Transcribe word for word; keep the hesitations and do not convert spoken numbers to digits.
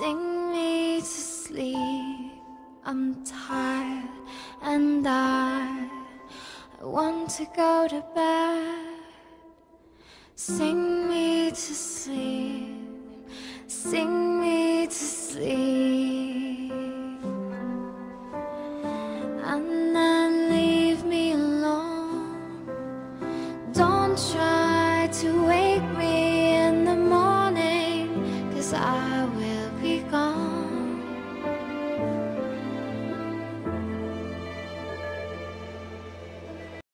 Sing me to sleep. I'm tired and I want to go to bed. Sing me to sleep. Sing me to sleep. And then leave me alone. Don't try to wake me